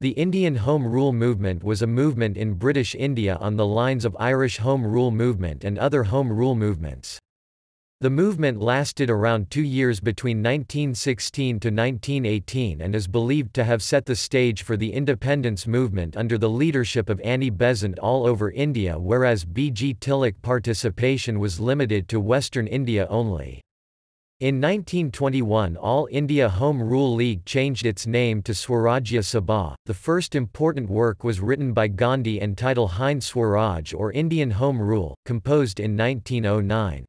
The Indian Home Rule Movement was a movement in British India on the lines of Irish Home Rule Movement and other Home Rule movements. The movement lasted around 2 years between 1916 to 1918 and is believed to have set the stage for the independence movement under the leadership of Annie Besant all over India, whereas B. G. Tilak participation was limited to Western India only. In 1921, All India Home Rule League changed its name to Swarajya Sabha. The first important work was written by Gandhi entitled Hind Swaraj or Indian Home Rule, composed in 1909.